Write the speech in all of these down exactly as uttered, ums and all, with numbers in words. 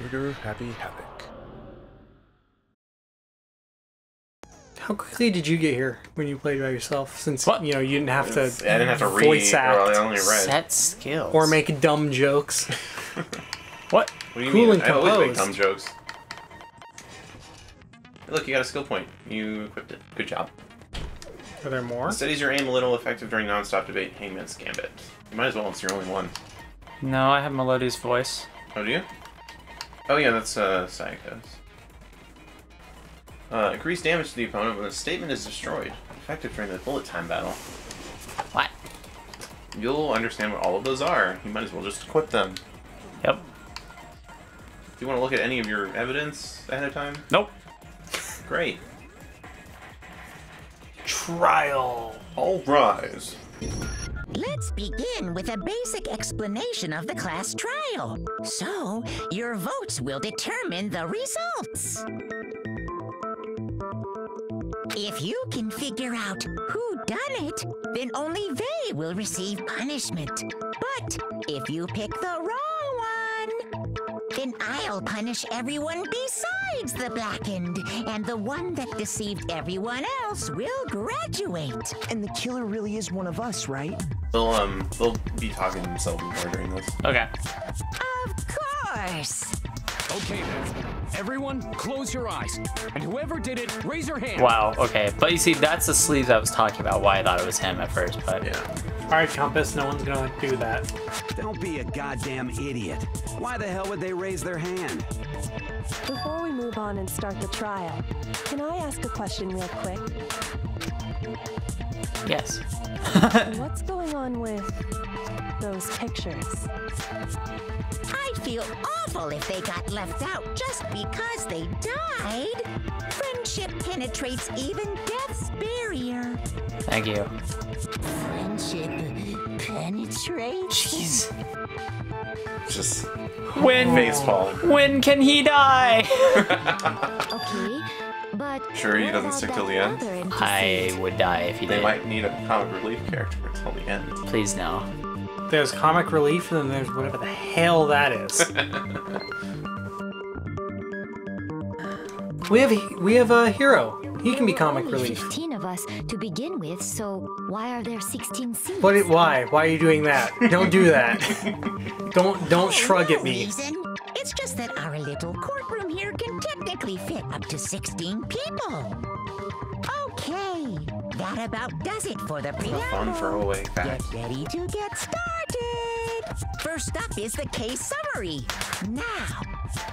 Computer Happy Havoc. How quickly did you get here when you played by yourself? Since what? You know you didn't have to. I didn't have to voice read. Act, I only read. Set skills. Or make dumb jokes. What? What do you cool mean? And I always make dumb jokes. Hey, look, you got a skill point. You equipped it. Good job. Are there more? Studies your aim a little effective during non-stop debate. Hangman's Gambit. You might as well. It's your only one. No, I have Melody's voice. Oh, do you? Oh yeah, that's uh, Sayaka's. Uh, increase damage to the opponent when the statement is destroyed. Effective during the bullet time battle. What? You'll understand what all of those are. You might as well just equip them. Yep. Do you want to look at any of your evidence ahead of time? Nope. Great. Trial. All rise. Let's begin with a basic explanation of the class trial. So, your votes will determine the results. If you can figure out who done it, then only they will receive punishment. But if you pick the wrong one, then I'll punish everyone besides the blackened, and the one that deceived everyone else will graduate. And the killer really is one of us, right? They'll um, they'll be talking to themselves more during this. Okay. Of course. Okay then, everyone, close your eyes, and whoever did it, raise your hand. Wow, okay, but you see, that's the sleeves I was talking about, why I thought it was him at first, but... Yeah. Alright, Compass, no one's gonna do that. Don't be a goddamn idiot. Why the hell would they raise their hand? Before we move on and start the trial, can I ask a question real quick? Yes. What's going on with those pictures? I'd feel awful if they got left out just because they died. Friendship penetrates even death's barrier. Thank you. Friendship penetrates? Jeez. Just when, facepalm. When can he die? Okay, but sure he doesn't stick till the end? I would die if he they did. They might need a comic relief character until the end. Please no. There's comic relief, and then there's whatever the hell that is. We have we have a hero. He can be comic relief. fifteen of us to begin with, so why are there sixteen seats? But it, why? Why are you doing that? Don't do that. don't don't shrug at me. It's just that our little courtroom here can technically fit up to sixteen people. Okay. That about does it for the piano. Fun throwaway fact. Get ready to get started. First up is the case summary. Now,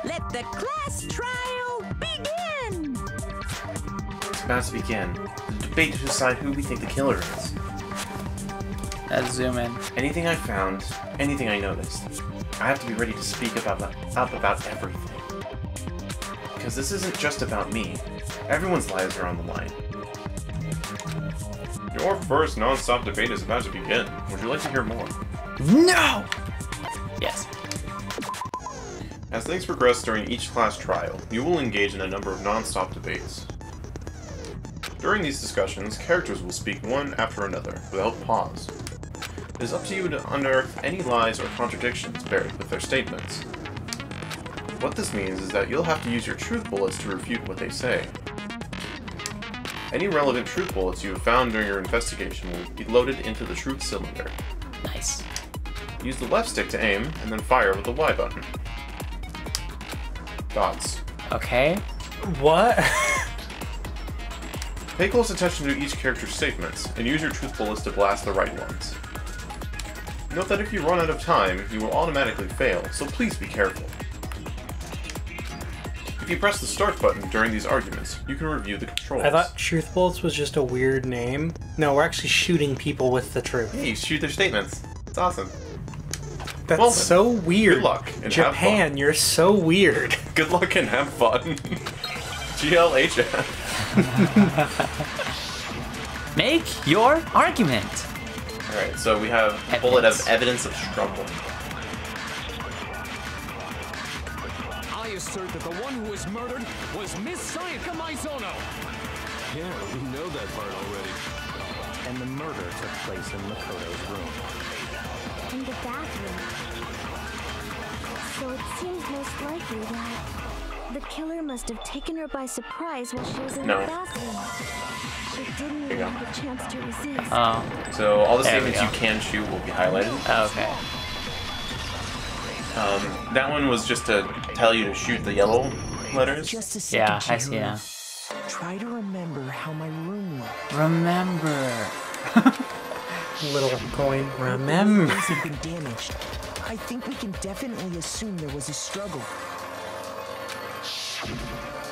let the class trial begin. It's about to begin. The debate to decide who we think the killer is. Let's zoom in. Anything I found, anything I noticed, I have to be ready to speak about up about everything. Because this isn't just about me. Everyone's lives are on the line. Your first non-stop debate is about to begin. Would you like to hear more? No! Yes. As things progress during each class trial, you will engage in a number of non-stop debates. During these discussions, characters will speak one after another, without pause. It is up to you to unearth any lies or contradictions buried with their statements. What this means is that you'll have to use your truth bullets to refute what they say. Any relevant truth bullets you have found during your investigation will be loaded into the truth cylinder. Nice. Use the left stick to aim, and then fire with the Y button. Dots. Okay. What? Pay close attention to each character's statements, and use your truth bullets to blast the right ones. Note that if you run out of time, you will automatically fail, so please be careful. If you press the start button during these arguments, you can review the controls. I thought Truth Bolts was just a weird name. No, we're actually shooting people with the truth. Yeah, you shoot their statements. It's awesome. That's well, so weird. Good luck and Japan, have fun. You're so weird. Good luck and have fun. G L H F. Make your argument. Alright, so we have a bullet of evidence of struggle. Assert that the one who was murdered was Miss Sayaka Maizono. Yeah, we know that part already. And the murder took place in Makoto's room. In the bathroom. so it seems most likely that the killer must have taken her by surprise while she was in no. the bathroom. She didn't even have a chance to resist. Oh. So all the there statements you can shoot will be highlighted. Okay. Um, that one was just to tell you to shoot the yellow letters. Just a yeah, I see that. Try to remember how my room looked. Remember. Little coin. Remember. Has been damaged. I think we can definitely assume there was a struggle.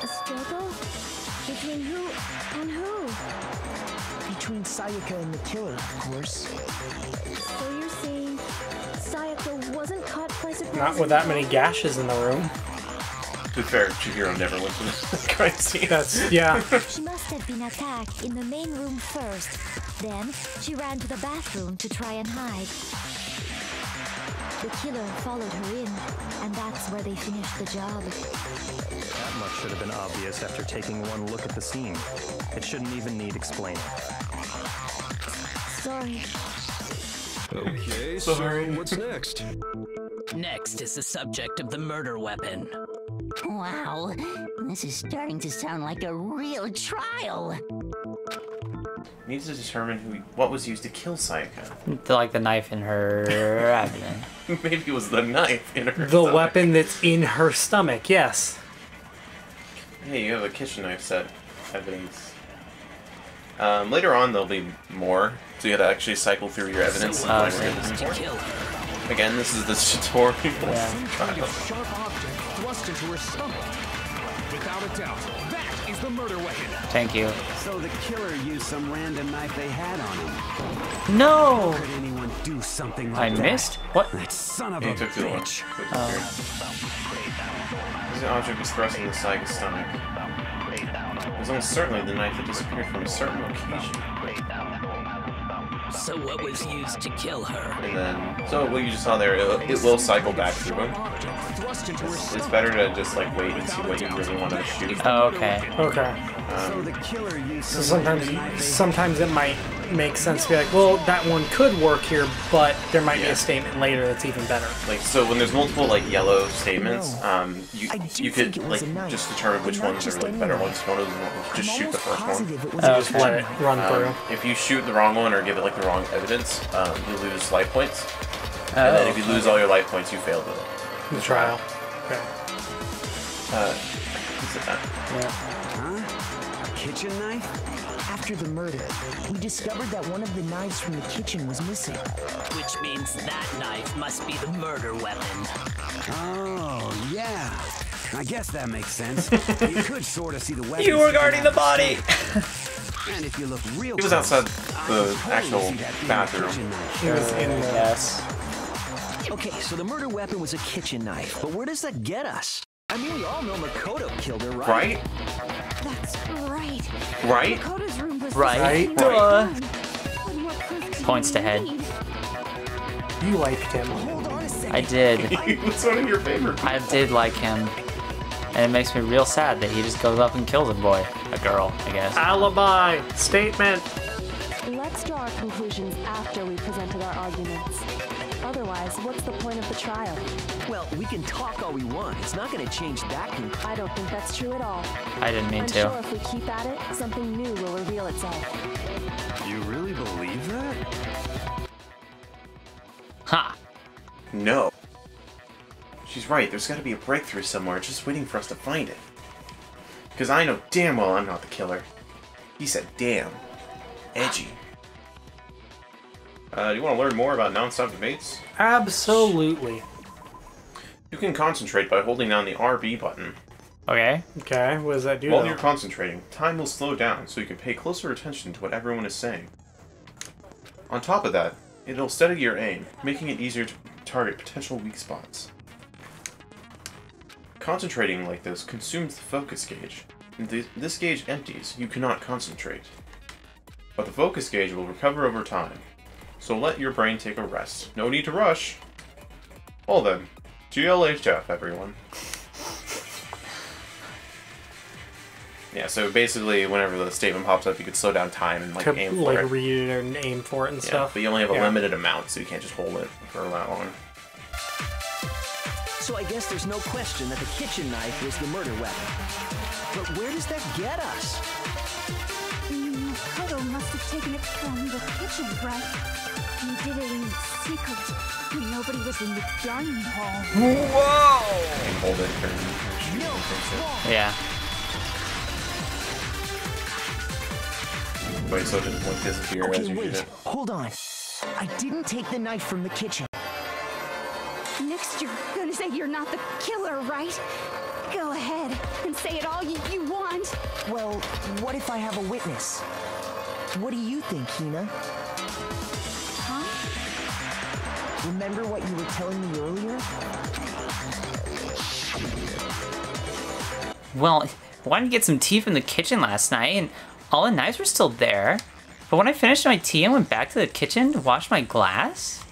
A struggle? Between who and who? Between Sayaka and the killer, of course. So you're saying Sayaka wasn't caught by surprise? Not with that many gashes in the room. To be fair, Chihiro never went to this crime scene. That's, yeah. She must have been attacked in the main room first. Then she ran to the bathroom to try and hide. The killer followed her in, and that's where they finished the job. That much should have been obvious after taking one look at the scene. It shouldn't even need explaining. Sorry. Okay, sorry. So what's next? Next is the subject of the murder weapon. Wow, this is starting to sound like a real trial. Needs to determine who what was used to kill Sayaka. Like the knife in her abdomen. Maybe it was the knife in her the stomach. The weapon that's in her stomach, yes. Hey, you have a kitchen knife set. Evidence. Um, later on there'll be more, so you gotta actually cycle through your evidence. So and this Again, this is the tutorial. Yeah. Trial. Sharp object thrust into her stomach. Without a doubt. Is the murder weapon. Thank you. So the killer used some random knife they had on him. No! How could anyone do something like I that? missed? What? That son of he a took bitch. Oh. This object was thrust into Saiga's stomach. It was almost certainly the knife that disappeared from a certain location. So what was used to kill her? And then, so what you just saw there, it, it will cycle back through him. It's, it's better to just like wait and see what you really want to shoot. Oh, okay. Okay. Um, so sometimes, sometimes it might make sense to be like, well, that one could work here, but there might yeah. be a statement later that's even better. Like, so when there's multiple like yellow statements, um, you you could like just determine which ones are like better ones. One of them, just shoot the first one. Uh, just let it run through. Um, if you shoot the wrong one or give it like the wrong evidence, um, you lose life points, oh. and then if you lose all your life points, you failed with it. The trial. Okay. Uh, what's it done? Yeah. Huh? A kitchen knife? After the murder, we discovered that one of the knives from the kitchen was missing. Which means that knife must be the murder weapon. Oh, yeah. I guess that makes sense. You could sort of see the weapon. You were guarding the body! And if you look real He was outside the actual bathroom. He was in the mess. Okay, so the murder weapon was a kitchen knife, but where does that get us? I mean, we all know Makoto killed her, right? Right? That's right. Right? Makoto's room was right. Right. Duh. Points to head. You liked him. Hold on a second. I did. He was one of your favorite people. I did like him. And it makes me real sad that he just goes up and kills a boy. A girl, I guess. Alibi! Statement! Let's draw our conclusions after we presented our arguments. Otherwise, what's the point of the trial? Well, we can talk all we want. It's not going to change that conclusion. I don't think that's true at all. I didn't mean I'm to. I'm sure if we keep at it, something new will reveal itself. You really believe that? Ha! No. She's right. There's got to be a breakthrough somewhere just waiting for us to find it. Because I know damn well I'm not the killer. He said damn. Edgy. Uh, do you want to learn more about non-stop debates? Absolutely. You can concentrate by holding down the R B button. Okay. Okay, what does that do? While though? You're concentrating, time will slow down so you can pay closer attention to what everyone is saying. On top of that, it'll steady your aim, making it easier to target potential weak spots. Concentrating like this consumes the focus gauge. If this gauge empties, you cannot concentrate. But the focus gauge will recover over time. So let your brain take a rest. No need to rush. Well then, G L H F, everyone. Yeah, so basically, whenever the statement pops up, you could slow down time and like, aim for like, it. Like, read it and aim for it and yeah, stuff. But you only have a yeah. limited amount, so you can't just hold it for that long. So I guess there's no question that the kitchen knife was the murder weapon. But where does that get us? Makoto must have taken it from the kitchen, right? He did it in secret. Nobody was in the dining hall. Whoa! And hold it for no, it. Yeah. Wait, so it just won't disappear okay, as you wait. Shoot it? Hold on. I didn't take the knife from the kitchen. Next, you're gonna say you're not the killer, right? Go ahead and say it all you, you want. Well, what if I have a witness? What do you think, Hina? Huh? Remember what you were telling me earlier? Well, I wanted to get some tea from the kitchen last night, and all the knives were still there. But when I finished my tea and went back to the kitchen to wash my glass,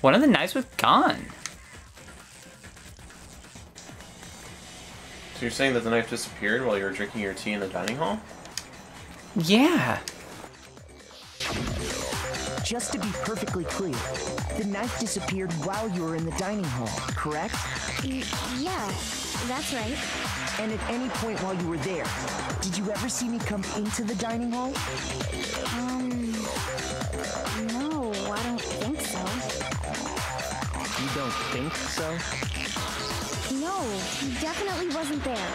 one of the knives was gone. So you're saying that the knife disappeared while you were drinking your tea in the dining hall? Yeah. Just to be perfectly clear, the knife disappeared while you were in the dining hall, correct? Y- yeah, that's right. And at any point while you were there, did you ever see me come into the dining hall? Um, no, I don't think so. You don't think so? No, he definitely wasn't there.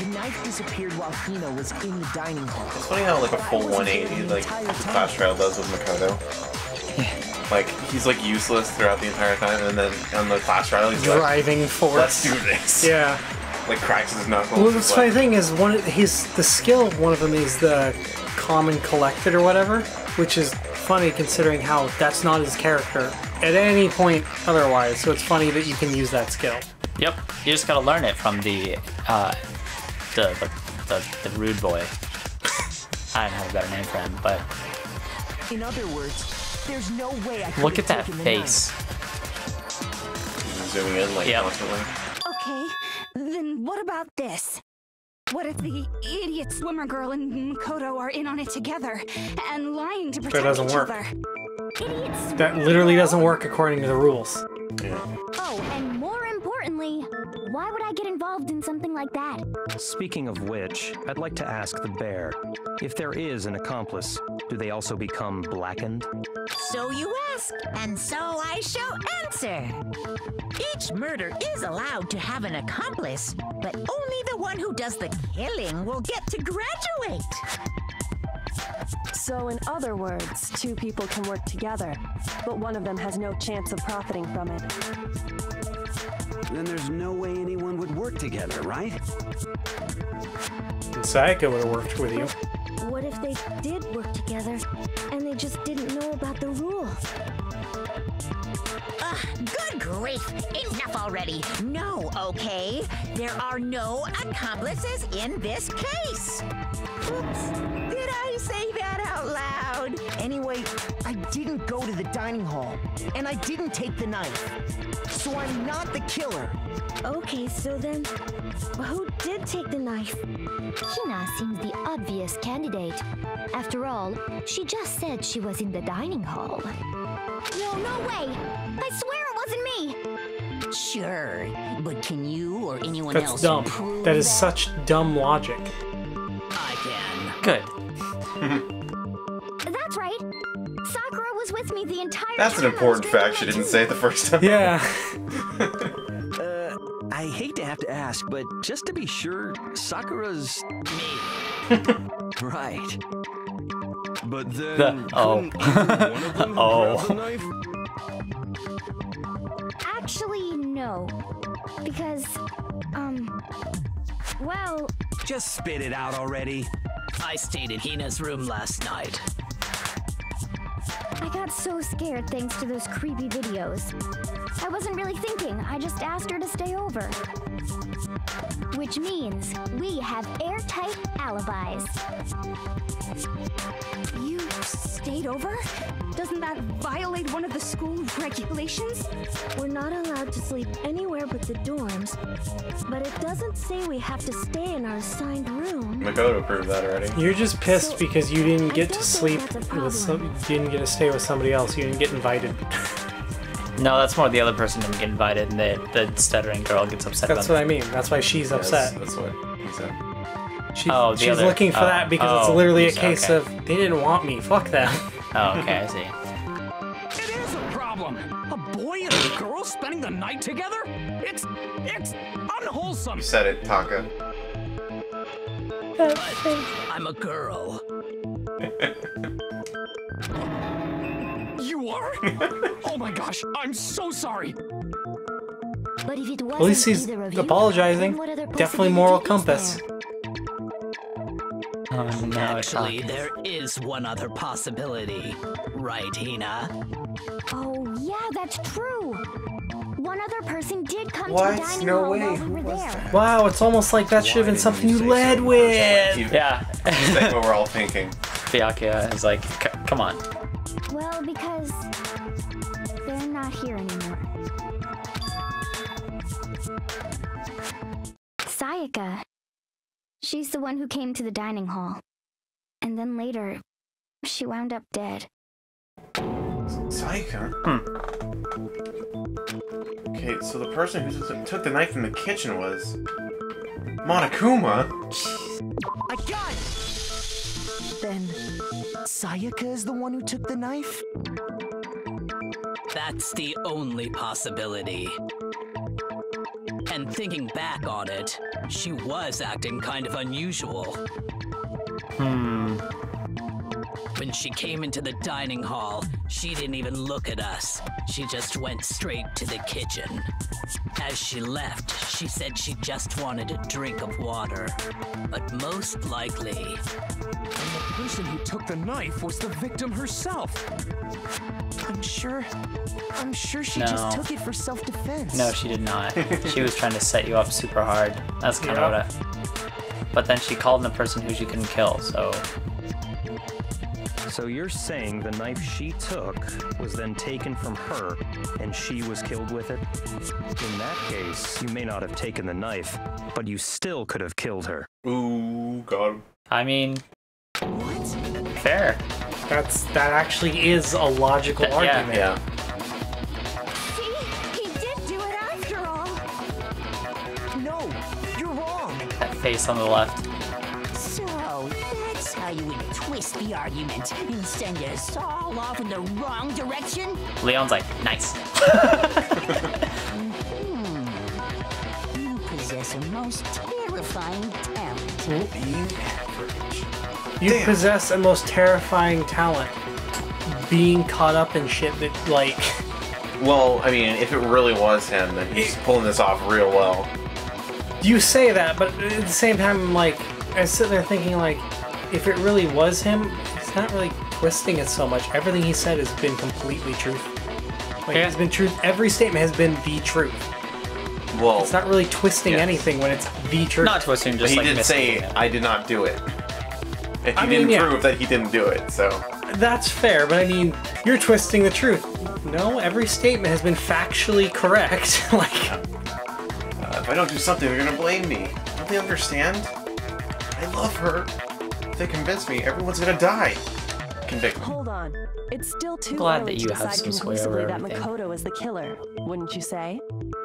The knife disappeared while Hina was in the dining hall. It's funny how like a full one eighty like the Clash Trial does with Makoto. Yeah. Like, he's, like, useless throughout the entire time, and then on the Clash Royale, he's like, driving force. Let's do this. Yeah. Like, cracks his knuckles. Well, the funny thing is, one of, he's, the skill of one of them is the calm and collected or whatever, which is funny considering how that's not his character at any point otherwise, so it's funny that you can use that skill. Yep. You just gotta learn it from the, uh, the, the, the, the rude boy. I don't have a better name for him, but... In other words... There's no way I look at that face. Zooming in like yep. Constantly. Okay, then what about this? What if the idiot swimmer girl and Makoto are in on it together and lying to protect each other? That literally doesn't work according to the rules. Yeah. Oh, and more importantly, why would I get involved in something like that? Speaking of which, I'd like to ask the bear, if there is an accomplice, do they also become blackened? So you ask, and so I shall answer. Each murder is allowed to have an accomplice, but only the one who does the killing will get to graduate. So in other words, two people can work together, but one of them has no chance of profiting from it. Then there's no way anyone would work together, right? And Sayaka would have worked with you. What if they did work together, and they just didn't know about the rules? Ugh, good grief! Enough already! No, okay? There are no accomplices in this case! Oops. Did I say that out loud? Anyway, I didn't go to the dining hall, and I didn't take the knife. So I'm not the killer. Okay, so then, who did take the knife? Hina seems the obvious candidate. After all, she just said she was in the dining hall. No, no way! I swear it wasn't me! Sure, but can you or anyone That's else dumb. Prove that? That is such dumb logic. I can. Good. That's right. Sakura was with me the entire time. That's an important fact she didn't say it the first time. Yeah. uh, I hate to have to ask, but just to be sure, Sakura's me. Right. But then the, oh. One of them oh. The knife? Actually, no. Because um well, just spit it out already. I stayed in Hina's room last night. I got so scared thanks to those creepy videos. I wasn't really thinking, I just asked her to stay over. Which means we have airtight alibis. You stayed over? Doesn't that violate one of the school regulations? We're not allowed to sleep anywhere but the dorms, but it doesn't say we have to stay in our assigned room. Makoto approved that already. You're just pissed so, because you didn't get to sleep with some, you didn't get to stay with somebody else. You didn't get invited. No, that's more the other person didn't get invited, and the, the stuttering girl gets upset. That's what I mean. That's why she's upset. Yes, that's what he said. She's, oh, she's other, looking for oh, that because oh, it's literally a case okay. of they didn't want me. Fuck them. Oh, okay, I see. It is a problem. A boy and a girl spending the night together? It's it's unwholesome. You said it, Taka. I'm a girl. You are? Oh my gosh, I'm so sorry. But if it wasn't, at least he's apologizing. Definitely moral compass. Oh, no, actually, there is one other possibility, right, Hina? Oh yeah, that's true. One other person did come what? to the dining no hall way. while we were there. Wow, it's almost like that should have been something you, you led so with. Like you, yeah, that's what we're all thinking. Byakuya is like, come on. Well, because they're not here anymore. Sayaka. She's the one who came to the dining hall. And then later, she wound up dead. Sayaka? Hmm. Okay, so the person who took the knife from the kitchen was... Monokuma? I got it! Then... Sayaka is the one who took the knife? That's the only possibility. And thinking back on it, she was acting kind of unusual. Hmm. When she came into the dining hall, she didn't even look at us. She just went straight to the kitchen. As she left, she said she just wanted a drink of water. But most likely... And the person who took the knife was the victim herself. I'm sure... I'm sure she no. just took it for self-defense. No, she did not. She was trying to set you up super hard. That's kind of yeah. what I... But then she called in a person who she couldn't kill, so... So you're saying the knife she took was then taken from her, and she was killed with it? In that case, you may not have taken the knife, but you still could have killed her. Ooh, got him. I mean... What? Fair. That's, that actually is a logical Th argument. Yeah, yeah. See? He did do it after all! No, you're wrong! That face on the left. How you would twist the argument and send us all off in the wrong direction? Leon's like, nice. Mm-hmm. You possess a most terrifying talent. Being you Damn. possess a most terrifying talent. Being caught up in shit that, like... Well, I mean, if it really was him, then he's pulling this off real well. You say that, but at the same time, I'm like, I sit there thinking, like, if it really was him, he's not really twisting it so much. Everything he said has been completely truthful. Like, yeah. it's been truth. Every statement has been the truth. Well, it's not really twisting yes. anything when it's the truth. Not twisting, just he like he did say, it. I did not do it. And he I didn't mean, prove yeah. that he didn't do it, so... That's fair, but I mean, you're twisting the truth. No, every statement has been factually correct. Like, uh, if I don't do something, they're gonna blame me. Don't they understand? I love her. They convince me everyone's gonna die. Convict me. Hold on. It's still too glad early that you to have some sway over that Makoto is the killer, wouldn't you say?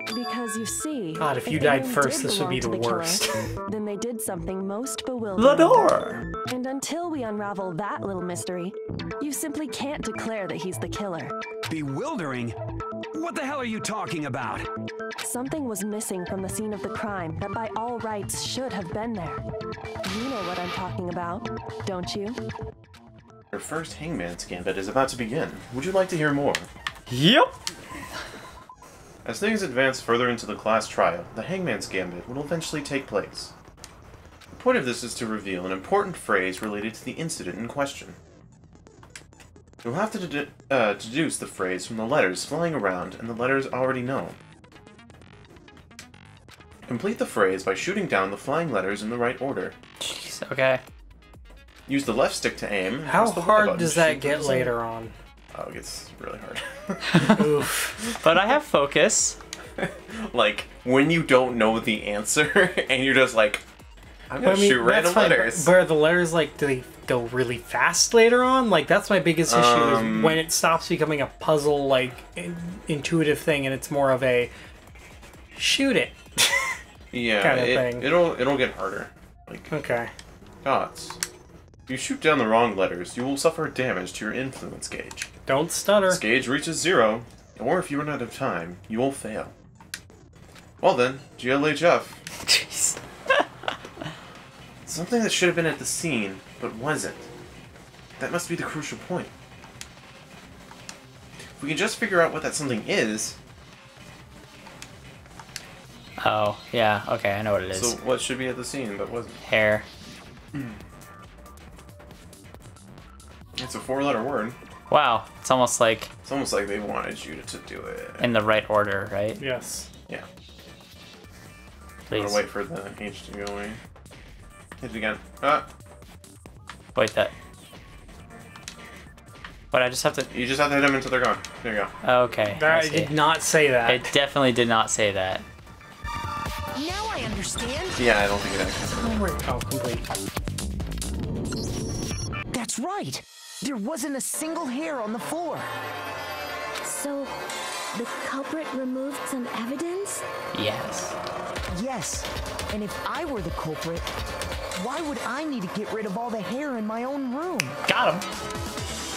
Because you see, God, if, if you died first, this would be the, the worst. Killer, then they did something most bewildering. Lador! And until we unravel that little mystery, you simply can't declare that he's the killer. Bewildering? What the hell are you talking about? Something was missing from the scene of the crime that by all rights should have been there. You know what I'm talking about, don't you? Your first Hangman's Gambit is about to begin. Would you like to hear more? Yep! As things advance further into the class trial, the Hangman's Gambit will eventually take place. The point of this is to reveal an important phrase related to the incident in question. You'll have to dedu uh, deduce the phrase from the letters flying around and the letters already known. Complete the phrase by shooting down the flying letters in the right order. Jeez, okay. Use the left stick to aim. How hard does that get later on? Oh, it gets really hard. Oof. But I have focus. Like, when you don't know the answer, and you're just like, I'm gonna I mean, shoot random fine, letters. But, but are the letters, like, do they go really fast later on? Like, that's my biggest issue, um, is when it stops becoming a puzzle, like, in intuitive thing, and it's more of a shoot it yeah, kind of it, thing. It'll, it'll get harder. Like, okay. Gods. If you shoot down the wrong letters, you will suffer damage to your influence gauge. Don't stutter. This gauge reaches zero, or if you run out of time, you will fail. Well then, G L H F. Jeez. Something that should have been at the scene, but wasn't. That must be the crucial point. If we can just figure out what that something is... Oh, yeah, okay, I know what it is. So what should be at the scene, but wasn't? Hair. Mm. It's a four-letter word. Wow, it's almost like... It's almost like they wanted you to, to do it. In the right order, right? Yes. Yeah. Please. I'm gonna wait for the H to go away. Hit it again. Ah! Wait, that... But I just have to... You just have to hit them until they're gone. There you go. Okay. That, I did not say that. It definitely did not say that. Now I understand. Yeah, I don't think it actually... Oh, complete. That's right! There wasn't a single hair on the floor. So, the culprit removed some evidence? Yes. Yes, and if I were the culprit, why would I need to get rid of all the hair in my own room? Got him.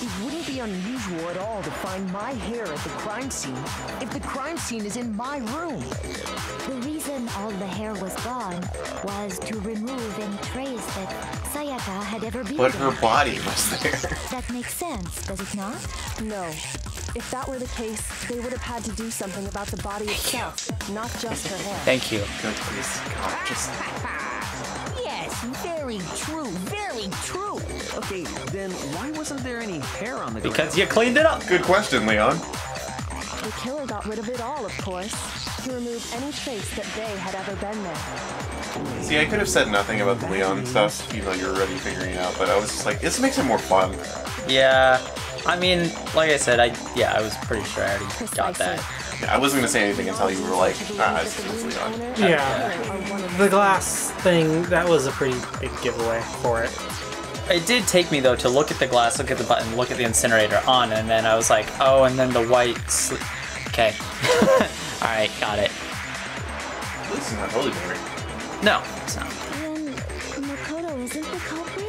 It wouldn't be unusual at all to find my hair at the crime scene if the crime scene is in my room. The reason all the hair was gone was to remove any trace that Sayaka had ever been. But her body was there. That makes sense, does it not? No. If that were the case, they would have had to do something about the body itself, not just her hair. Thank you. Good, please. God, just... Yes, very true, very true. Okay, then why wasn't there any hair on the ground? Because you cleaned it up. Good question, Leon. The killer got rid of it all, of course. He removed any trace that they had ever been there. See, I could have said nothing about the Leon stuff, even though you were already figuring it out, but I was just like, this makes it more fun. Yeah. I mean, like I said, I yeah, I was pretty sure I already got that. Yeah, I wasn't gonna say anything until you were like, ah, it's easily on. Yeah, the glass thing, that was a pretty big giveaway for it. It did take me though to look at the glass, look at the button, look at the incinerator on, and then I was like, oh, and then the white. Sli okay, all right, got it. This is not totally different. No, it's not. Then Makoto isn't the culprit.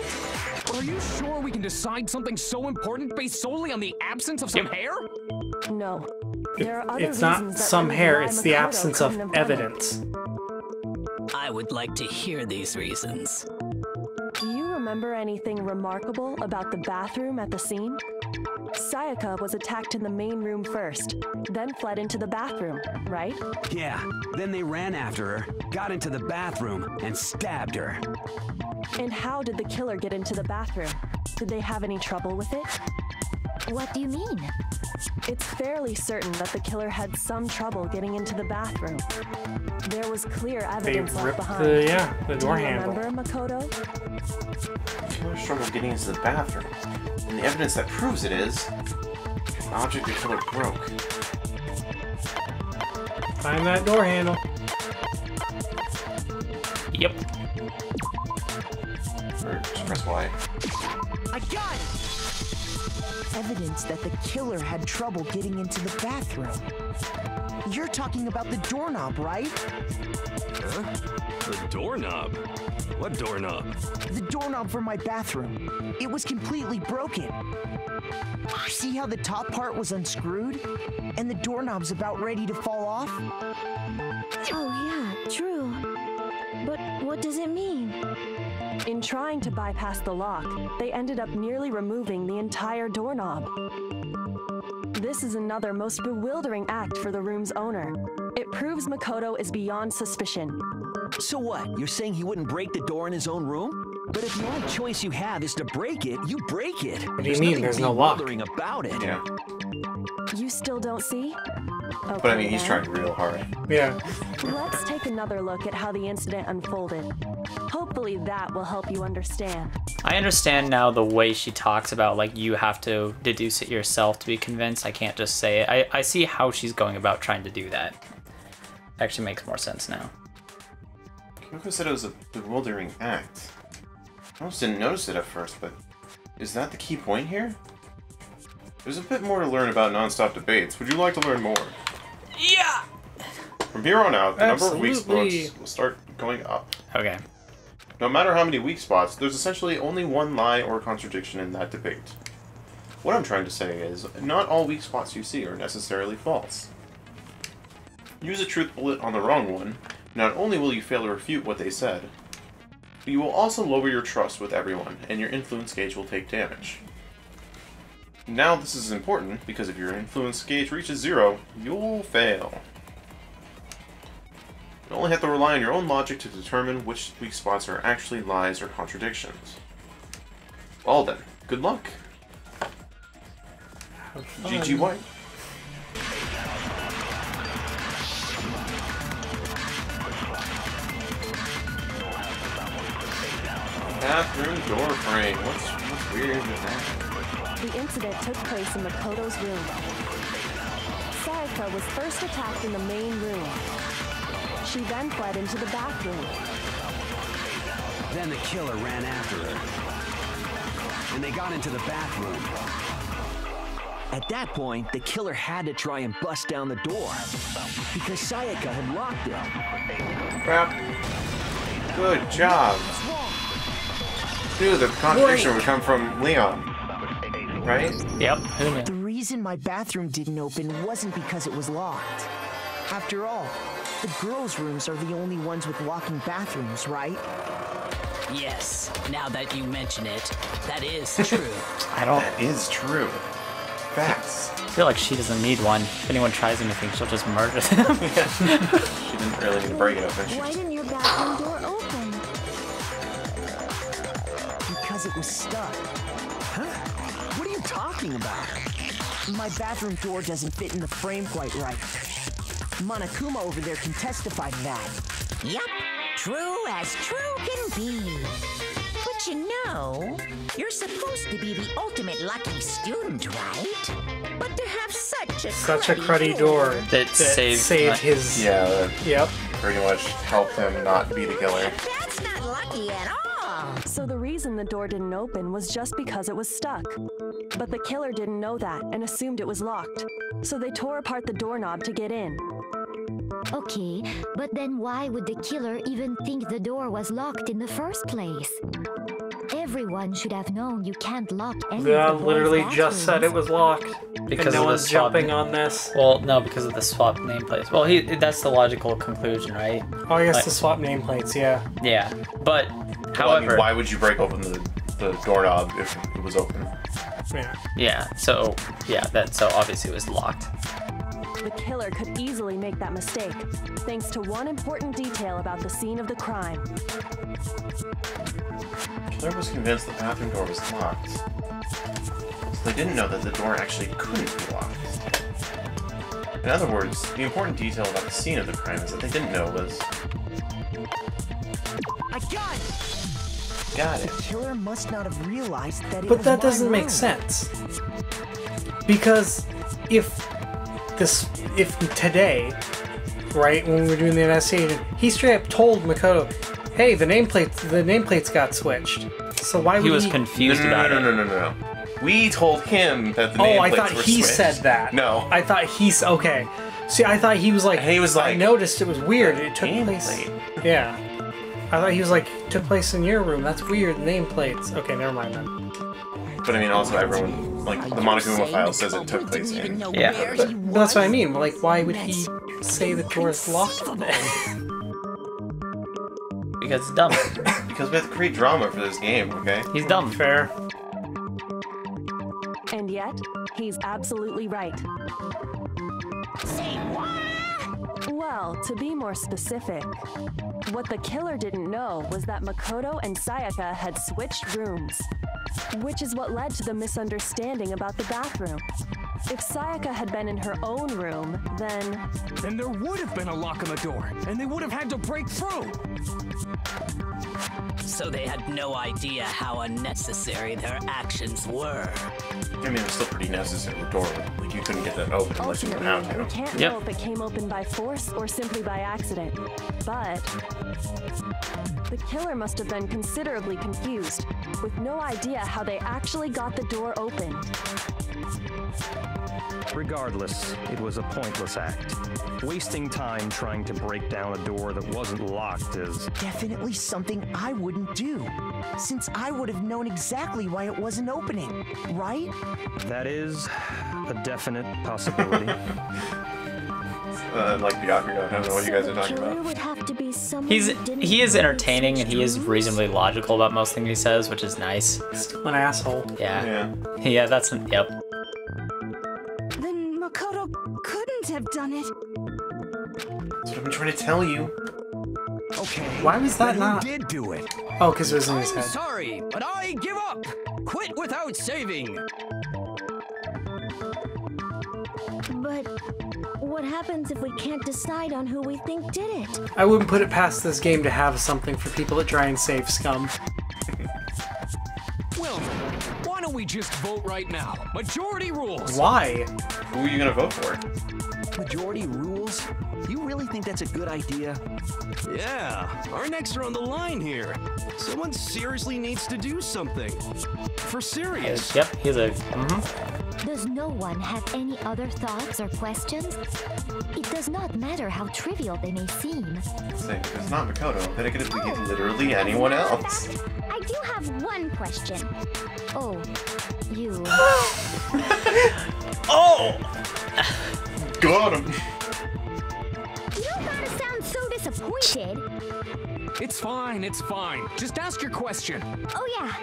Are you sure we can decide something so important based solely on the absence of some hair? No. There are other it's not some hair, it's the absence of evidence. I would like to hear these reasons. Do you remember anything remarkable about the bathroom at the scene? Sayaka was attacked in the main room first, then fled into the bathroom, right? Yeah, then they ran after her, got into the bathroom, and stabbed her. And how did the killer get into the bathroom? Did they have any trouble with it? What do you mean? It's fairly certain that the killer had some trouble getting into the bathroom. There was clear evidence they ripped left behind. The, yeah, the door handle. Do you remember, Makoto? The killer's struggle getting into the bathroom. And the evidence that proves it is an object the killer broke. Find that door handle. Yep. Or just press Y. I got it! Evidence that the killer had trouble getting into the bathroom. You're talking about the doorknob, right? Huh? The doorknob? What doorknob? The doorknob for my bathroom. It was completely broken. See how the top part was unscrewed? And the doorknob's about ready to fall off? Oh yeah, true. But what does it mean? In trying to bypass the lock, they ended up nearly removing the entire doorknob. This is another most bewildering act for the room's owner. It proves Makoto is beyond suspicion. So what? You're saying he wouldn't break the door in his own room? But if the only choice you have is to break it, you break it. What do you mean there's no lock? There's nothing bewildering about it. Yeah. You still don't see? Okay, but I mean, he's trying real hard. Yeah. Let's take another look at how the incident unfolded. Hopefully that will help you understand. I understand now the way she talks about, like, you have to deduce it yourself to be convinced. I can't just say it. I, I see how she's going about trying to do that. Actually makes more sense now. Kyouko said it was a bewildering act. I almost didn't notice it at first, but is that the key point here? There's a bit more to learn about non-stop debates. Would you like to learn more? Yeah! From here on out, the Absolutely. number of weak spots will start going up. Okay. No matter how many weak spots, there's essentially only one lie or contradiction in that debate. What I'm trying to say is, not all weak spots you see are necessarily false. Use a truth bullet on the wrong one, not only will you fail to refute what they said, but you will also lower your trust with everyone, and your influence gauge will take damage. Now this is important, because if your influence gauge reaches zero, you'll fail. You only have to rely on your own logic to determine which weak spots are actually lies or contradictions. Well then, good luck! G G White. Bathroom door frame. What's, what's weird with that? The incident took place in Makoto's room. Sayaka was first attacked in the main room. She then fled into the bathroom. Then the killer ran after her. And they got into the bathroom. At that point, the killer had to try and bust down the door because Sayaka had locked it. Crap. Good job. Dude, the contradiction would come from Leon, right? Yep. The reason my bathroom didn't open wasn't because it was locked. After all, the girls' rooms are the only ones with locking bathrooms, right? Yes, now that you mention it, that is true. I don't... That is true. Facts. I feel like she doesn't need one. If anyone tries anything, she'll just murder them. She didn't really need to break it open. Why didn't your bathroom door open? It was stuck. Huh? What are you talking about? My bathroom door doesn't fit in the frame quite right. Monokuma over there can testify to that. Yep, true as true can be. But you know, you're supposed to be the ultimate lucky student, right? But to have such a such cruddy a cruddy door, door that, that saved, saved his yeah, yep, pretty much helped him not be the killer. That's not lucky at all. So the reason the door didn't open was just because it was stuck. But the killer didn't know that and assumed it was locked. So they tore apart the doorknob to get in. Okay, but then why would the killer even think the door was locked in the first place? Everyone should have known you can't lock anything. Yeah, literally just said it was locked. Because and no one's jumping on this. Well, no, because of the swapped nameplates. Well, he, that's the logical conclusion, right? Oh, I guess like, the swapped nameplates, yeah. Yeah, but... However, well, I mean, why would you break open the, the doorknob if it was open? Yeah. Yeah, so yeah, that so obviously it was locked. The killer could easily make that mistake, thanks to one important detail about the scene of the crime. The killer was convinced the bathroom door was locked. So they didn't know that the door actually couldn't be locked. In other words, the important detail about the scene of the crime is that they didn't know was I got it! Got it. The killer must not have realized that it but was that doesn't room. Make sense. Because if this, if today, right when we were doing the investigation, he straight up told Makoto, "Hey, the nameplate, the nameplates got switched." So why he would was he... confused no, no, about no, no, it? No, no, no, no. We told him that the nameplates were switched. Oh, I thought he switched. said that. No, I thought he's okay. See, I thought he was like, he was like, I noticed it was weird. It took place. Yeah. I thought he was like, took place in your room, that's weird, nameplates. Okay, never mind then. But I mean, also everyone, like, the Monokuma file says it took place in. Yeah. But that's what I mean, like, why would he say the door is locked then? Because it's dumb. Because we have to create drama for this game, okay? He's dumb. Fair. And yet, he's absolutely right. Say what? Well, to be more specific, what the killer didn't know was that Makoto and Sayaka had switched rooms, which is what led to the misunderstanding about the bathroom. If Sayaka had been in her own room, then... Then there would have been a lock on the door, and they would have had to break through! So they had no idea how unnecessary their actions were. I mean, it was still pretty necessary door. Like, you couldn't get that open unless you went out to. We can't yep. know if it came open by force or simply by accident. But... the killer must have been considerably confused, with no idea how they actually got the door open. Regardless, it was a pointless act. Wasting time trying to break down a door that wasn't locked is... definitely something I wouldn't do, since I would have known exactly why it wasn't opening, right? That is a definite possibility. Uh, like the Akugo, I don't know what you guys are talking about. He's, he is entertaining and he is reasonably logical about most things he says, which is nice. Still an asshole. Yeah. Yeah, yeah that's... An, yep. Then Makoto couldn't have done it. That's what I've been trying to tell you. Okay. Why was that not... He did do it. Oh, because it was in his head. I'm sorry, but I give up. Quit without saving. But... what happens if we can't decide on who we think did it? I wouldn't put it past this game to have something for people that try and save scum. Well, why don't we just vote right now? Majority rules! Why? Who are you gonna vote for? Majority rules? You really think that's a good idea? Yeah, our necks are on the line here. Someone seriously needs to do something. For serious. Yep, he's a... Mm-hmm. Does no one have any other thoughts or questions? It does not matter how trivial they may seem. Say, if it's not Makoto, then it could be oh, literally anyone else. Fact, I do have one question. Oh, you. Oh! Got him. You don't gotta sound so disappointed. It's fine, it's fine. Just ask your question. Oh, yeah.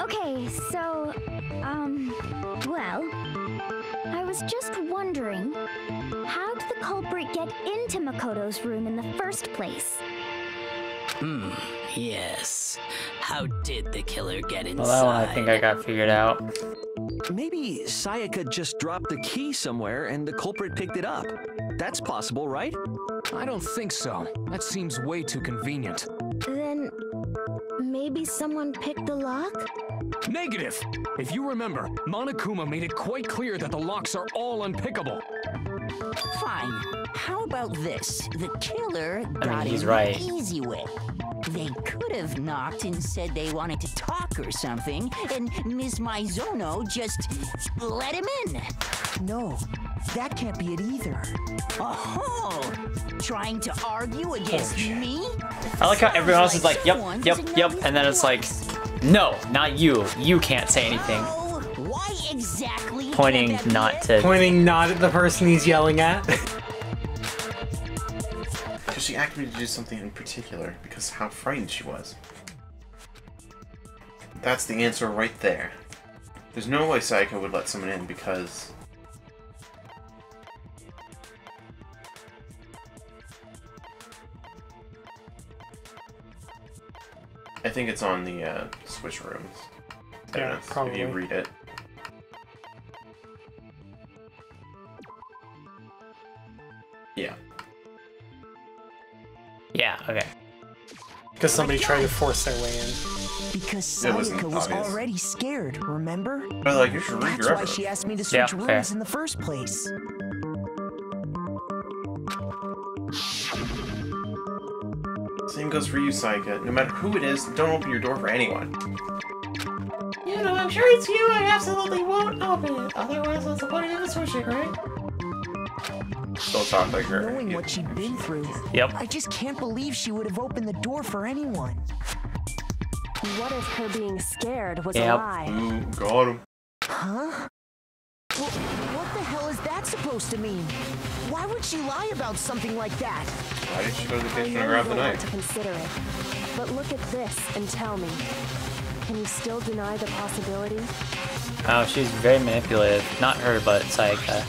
Okay, so... Um, well, I was just wondering, how did the culprit get into Makoto's room in the first place? Hmm, yes. How did the killer get inside? Well, I think I got figured out. Maybe Sayaka just dropped the key somewhere and the culprit picked it up. That's possible, right? I don't think so. That seems way too convenient. Then... maybe someone picked the lock? Negative! If you remember, Monokuma made it quite clear that the locks are all unpickable. Fine. How about this? The killer got I mean, he's right. easy with. They could have knocked and said they wanted to talk or something, and Miz Maizono just let him in. No, that can't be it either. Oh, trying to argue against oh, me? I like how everyone else is like, yep, yep, yep, and then it's like, no, not you. You can't say anything. Oh, why exactly? Pointing not to. Pointing not at the person he's yelling at. She asked me to do something in particular because of how frightened she was. That's the answer right there. There's no way Sayaka would let someone in because... I think it's on the uh, switch rooms. I yeah, don't know probably. If you read it. Yeah. Yeah, okay. Because somebody tried to force their way in. Because Sayaka was already scared, remember? But like, you should read your That's why she asked me to switch yeah, rooms fair. in the first place. Same goes for you, Sayaka. No matter who it is, don't open your door for anyone. You know, I'm sure it's you, I absolutely won't open it. Otherwise, what's the point of this switching, right? Still talk like her. Knowing what she'd been through, yep. I just can't believe she would have opened the door for anyone. What if her being scared was yep. a lie? Ooh, got him. Huh? Well, what the hell is that supposed to mean? Why would she lie about something like that? Why did she go to the kitchen and grab the knife? To consider it, but look at this and tell me. Can you still deny the possibility? Oh, she's very manipulative. Not her, but Sayaka.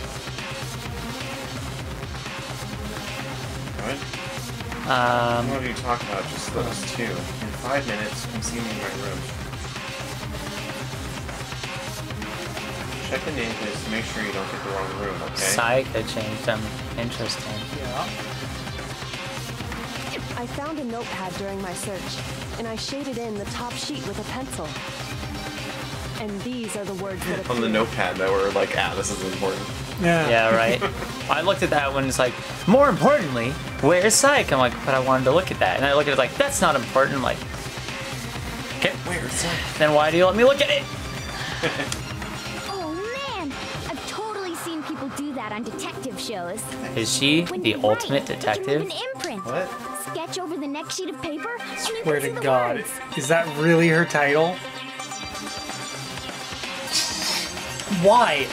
Um, what are you talking about? Just those two. In five minutes, come see me in my room. Check the ninjas to make sure you don't get the wrong room, okay? Sayaka changed them. Interesting. Yeah. I found a notepad during my search, and I shaded in the top sheet with a pencil. And these are the words that appear. On the notepad that were like, ah, this is important. Yeah. Yeah, right. I looked at that one, it's like, more importantly, where's Sayaka? I'm like, but I wanted to look at that. And I look at it like, that's not important. I'm like, okay, where's Sayaka? Then why do you let me look at it? Oh man, I've totally seen people do that on detective shows. Is she when the ultimate write, detective? An imprint. What? Sketch over the next sheet of paper. Swear to God, words. Is that really her title? Why?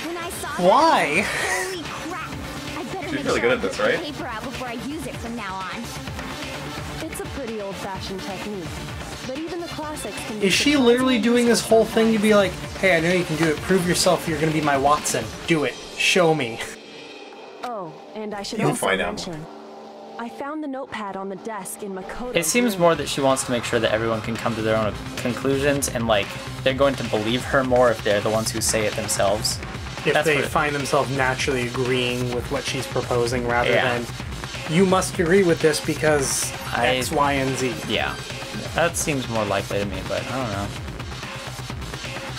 Why? Holy crap. I better She's make really sure good at this, right? Paper out before I use it from now on. It's a pretty old-fashioned technique, but even the classics can be. Is she literally doing this whole thing to be like, "Hey, I know you can do it. Prove yourself. You're going to be my Watson. Do it. Show me." Oh, and I should You'll also find mention, out. I found the notepad on the desk in Makoto. It seems more that she wants to make sure that everyone can come to their own conclusions, and like they're going to believe her more if they're the ones who say it themselves. If That's they find themselves naturally agreeing with what she's proposing rather yeah. than, you must agree with this because I, X, Y, and Z. Yeah. That seems more likely to me, but I don't know.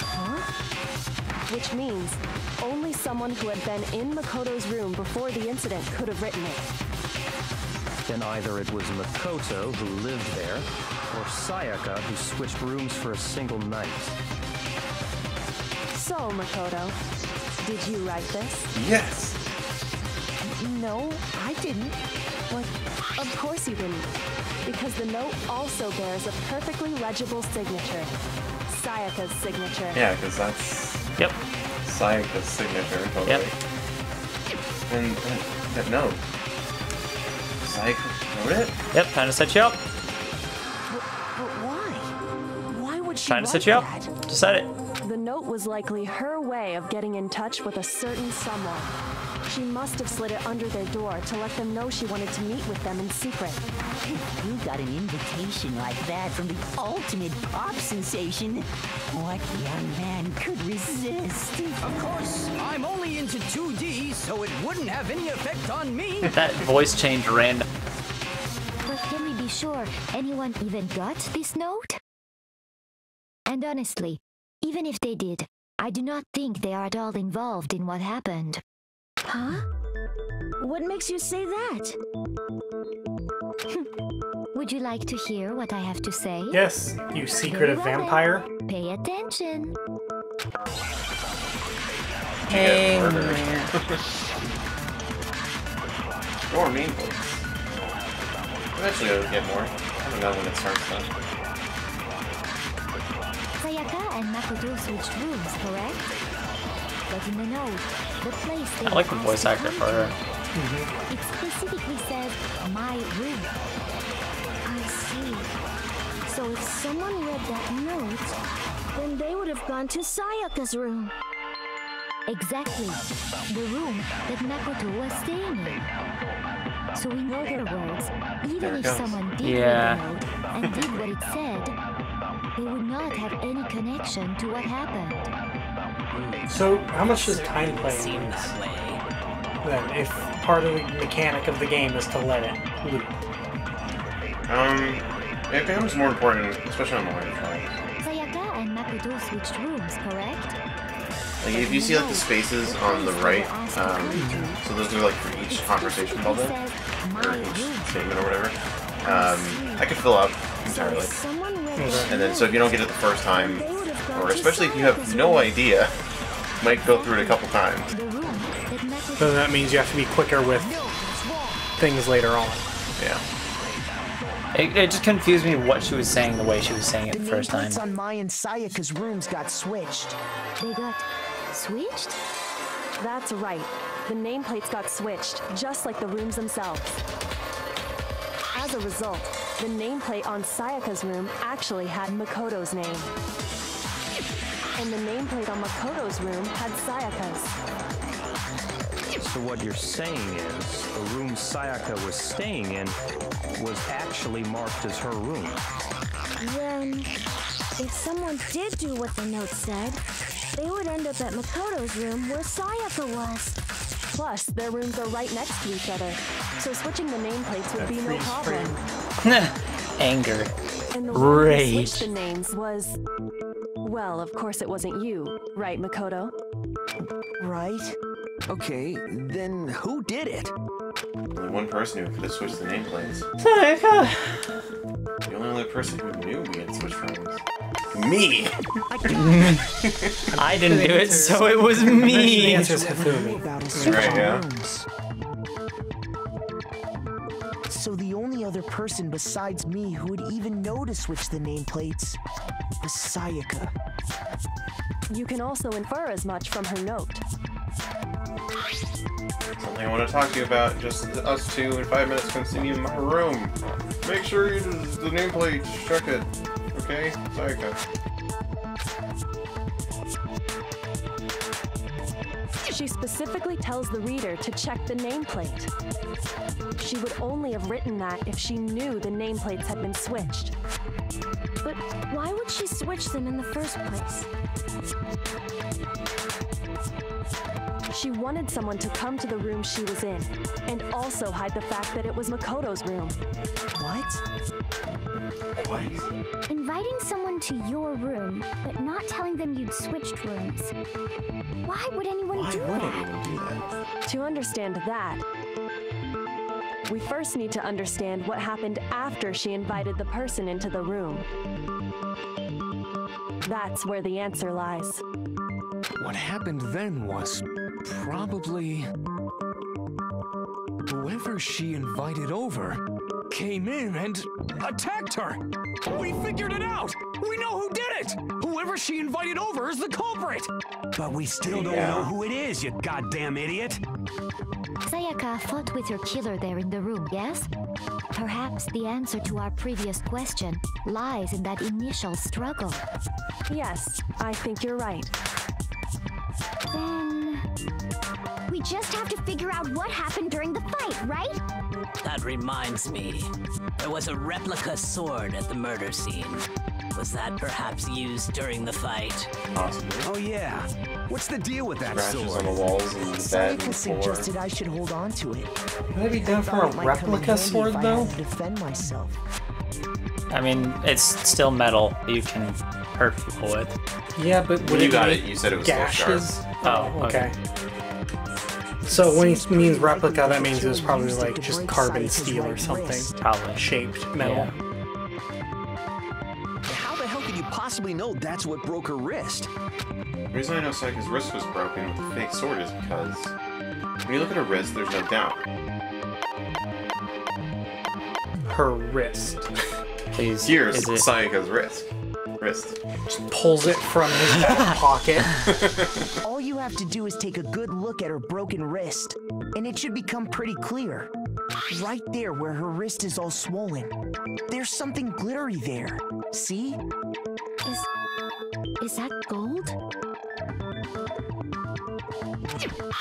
Huh? Which means only someone who had been in Makoto's room before the incident could have written it. Then either it was Makoto who lived there, or Sayaka who switched rooms for a single night. So, Makoto, did you write this? Yes. No, I didn't. Well, of course you didn't. Because the note also bears a perfectly legible signature. Sayaka's signature. Yeah, because that's... Yep. Sayaka's signature, totally. Yep. And that, that note. Sayaka wrote it? Yep, trying to set you up. But, but why? Why would she Trying to set you up. That? Just set it. The note was likely her way of getting in touch with a certain someone. She must have slid it under their door to let them know she wanted to meet with them in secret. You got an invitation like that from the ultimate pop sensation. What young man could resist? Of course, I'm only into two D, so it wouldn't have any effect on me. That voice changed random. But can we be sure anyone even got this note? And honestly, even if they did, I do not think they are at all involved in what happened. Huh? What makes you say that? Would you like to hear what I have to say? Yes, you secretive well, vampire. Pay attention. Hey. Or mean voice. Eventually I'll get more. I don't know when it starts though. Sayaka and Makoto switched rooms, correct? But in the note, the place they I like the voice actor for her. Mm-hmm. It specifically says, my room. I see. So if someone read that note, then they would have gone to Sayaka's room. Exactly. The room that Makoto was staying in. So in other words, even if someone did yeah. read the note and did what it said, they would not have any connection to what happened. So, how much does time play in this? Then, if part of the mechanic of the game is to let it loop. Um, it becomes more important, especially on the way to try. Sayaka and Makoto switched rooms, correct? Like, if you see, like, the spaces on the right, um, so those are, like, for each conversation called in, or each statement or whatever, um, I could fill up entirely. And then, so if you don't get it the first time, or especially if you have no idea, you might go through it a couple times. So that means you have to be quicker with things later on. Yeah. It, it just confused me what she was saying the way she was saying it the first time. The on my and Sayaka's rooms got switched. They got switched? That's right. The nameplates got switched, just like the rooms themselves. As a result, the nameplate on Sayaka's room actually had Makoto's name. And the nameplate on Makoto's room had Sayaka's. So what you're saying is, the room Sayaka was staying in was actually marked as her room. Then, if someone did do what the note said, They would end up at Makoto's room where Sayaka was. Plus, their rooms are right next to each other, so switching the nameplates would be no problem. Anger. And the way they switched the names was... Well, of course it wasn't you, right, Makoto? Right? Okay, then who did it? Only one person who could have switched the nameplates. Sayaka! The only other person who knew we had switched names. Me! I didn't do it, so it was me! The answer is Hifumi. Right, yeah. So the only other person besides me who would even know to switch the nameplates was Sayaka. You can also infer as much from her note. Something I want to talk to you about, just us two in five minutes continue in my room. Make sure you do the nameplate, check it. Okay, Sayaka. She specifically tells the reader to check the nameplate. She would only have written that if she knew the nameplates had been switched. But why would she switch them in the first place? She wanted someone to come to the room she was in, and also hide the fact that it was Makoto's room. What? What? Inviting someone to your room, but not telling them you'd switched rooms. Why would anyone Why do would that? Anyone do that? To understand that, we first need to understand what happened after she invited the person into the room. That's where the answer lies. What happened then was probably whoever she invited over came in and attacked her! We figured it out! We know who did it! Whoever she invited over is the culprit! But we still don't yeah. know who it is, you goddamn idiot! Sayaka fought with your killer there in the room, yes? Perhaps the answer to our previous question lies in that initial struggle. Yes, I think you're right. Then... we just have to figure out what happened during the fight, right? That reminds me, there was a replica sword at the murder scene. Was that perhaps used during the fight? Awesome. Oh yeah. What's the deal with that Crashes sword? On the walls and the bed and suggested I should hold on to it. Would that be done for a replica sword though? I, defend myself. I mean, it's still metal. You can hurt people with. Yeah, but when you got it, you said it was gashes. Oh, okay. okay. So when he means replica, that means it was probably like just carbon steel or something. Probably. Shaped metal. Yeah. How the hell could you possibly know that's what broke her wrist? The reason I know Sayaka's wrist was broken with the fake sword is because when you look at her wrist, there's no doubt. Her wrist. Please. Here's is it? Sayaka's wrist. Wrist. Just pulls it from his back pocket. All you have to do is take a good look at her broken wrist, and it should become pretty clear. Right there where her wrist is all swollen. There's something glittery there. See? Is... is that gold?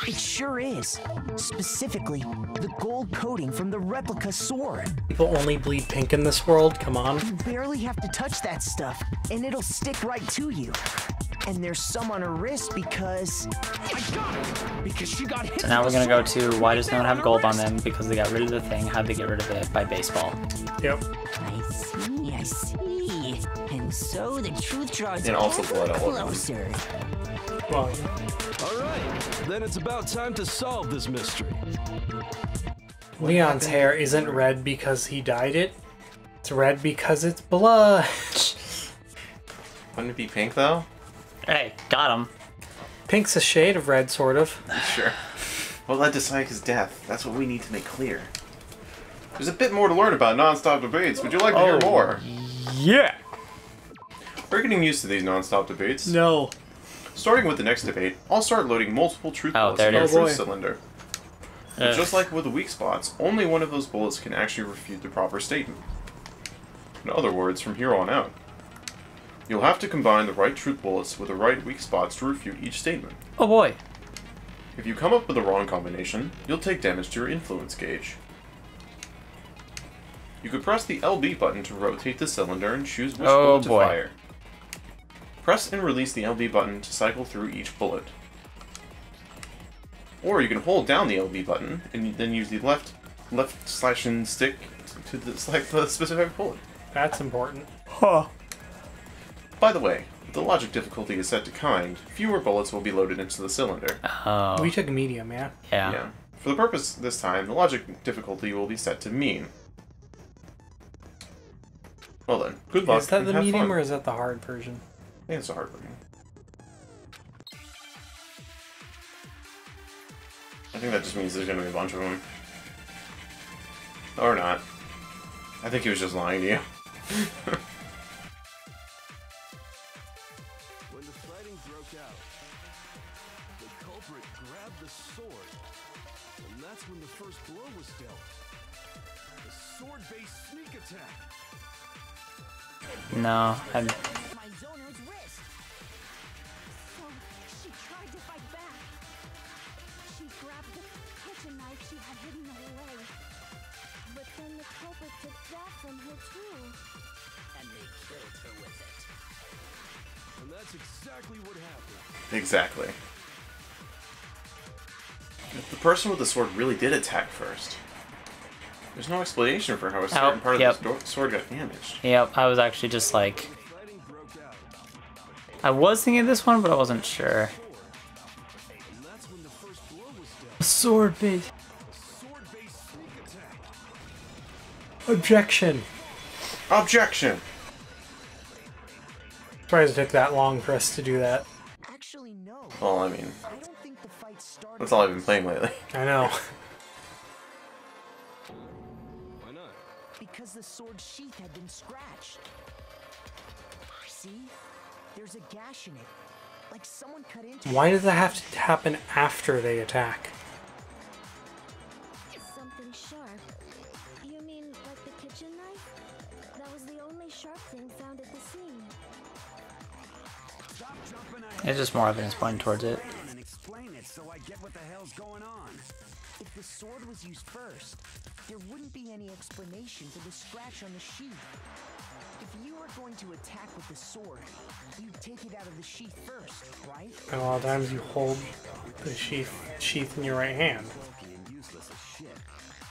It sure is. Specifically, the gold coating from the replica sword. People only bleed pink in this world, come on. You barely have to touch that stuff, and it'll stick right to you. And there's some on her wrist because... I got it! Because she got hit. So now we're gonna go to why does no one have gold on them? Because they got rid of the thing. How'd they get rid of it? By baseball. Yep. I see, I see. And so the truth draws and also blood closer. Well, alright, then it's about time to solve this mystery. Leon's hair isn't red because he dyed it. It's red because it's blood. Wouldn't it be pink though? Hey, got him. Pink's a shade of red, sort of. Sure. What led to Sayaka's death? That's what we need to make clear. There's a bit more to learn about non-stop debates. Would you like to oh, hear more? Yeah! We're getting used to these non-stop debates. No. Starting with the next debate, I'll start loading multiple truth oh, bullets in the truth cylinder. Ugh. Just like with the weak spots, only one of those bullets can actually refute the proper statement. In other words, from here on out, you'll have to combine the right truth bullets with the right weak spots to refute each statement. Oh boy! If you come up with the wrong combination, you'll take damage to your influence gauge. You could press the L B button to rotate the cylinder and choose which oh bullet boy. to fire. Press and release the L B button to cycle through each bullet. Or you can hold down the L B button and then use the left left slashing stick to the, select the specific bullet. That's important. Huh. By the way, if the logic difficulty is set to kind, fewer bullets will be loaded into the cylinder. Oh. We took medium, yeah? Yeah. Yeah. For the purpose this time, the logic difficulty will be set to mean. Well then, good luck. Is that the medium or is that the hard version? Yeah, it's a hard version. I think that just means there's going to be a bunch of them. Or not. I think he was just lying to you. When the fighting broke out, the culprit grabbed the sword, and that's when the first blow was dealt. The sword-based sneak attack. No, I'm... Maizono's wrist. So she tried to fight back. She grabbed the kitchen knife she had hidden away. But then the culprit took that from her too. And they killed her with it. And that's exactly what happened. Exactly. The person with the sword really did attack first. There's no explanation for how a certain oh, part yep. of the sword got damaged. Yep, I was actually just like... I was thinking of this one, but I wasn't sure. Sword base. Objection. Objection. Surprised it took that long for us to do that. Actually, no. Well, I mean, that's all I've been playing lately. I know. Why not? Because the sword sheath had been scratched. See? There's a gash in it. Like someone cut into it. Why does that have to happen after they attack? Something sharp. You mean like the kitchen knife? That was the only sharp thing found at the scene. Stop jumping ahead. It's just more of an spine towards it. And explain it so I get what the hell's going on. If the sword was used first, there wouldn't be any explanation for the scratch on the sheath. If you were going to attack with the sword, you'd take it out of the sheath first, right? And a lot of times you hold the sheath sheath in your right hand.